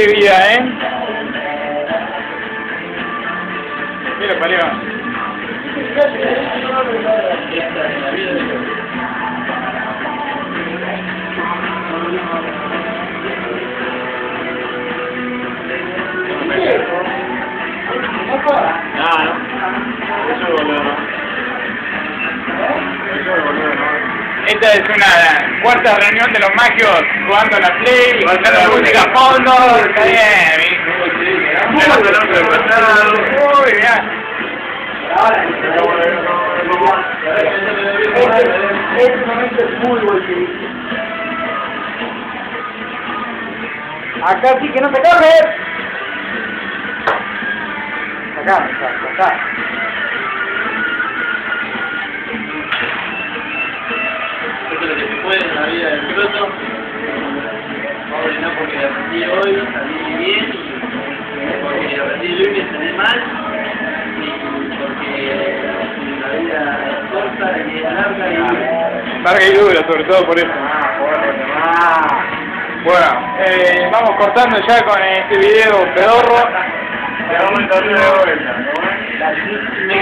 qué vida, ¿eh? Mira, paleo. Nada, ¿no? Eso es boludo, ¿no? Eso es boludo, ¿no? Esta es una cuarta reunión de los magios jugando a la Play, cantando música a fondo. Está bien, uy, mirá. Este momento es fútbol, que acá sí que no te corres. Acá. Esto es lo que se puede en la vida del piloto. Vamos a ordenar porque aprendí hoy, salí bien, porque aprendí hoy, me enseñé mal, y porque la vida es corta, la vida es larga y... Larga y dura, sobre todo por eso. Bueno, vamos cortando ya con este video pedorro. Te vamos a darle de vuelta, ¿no?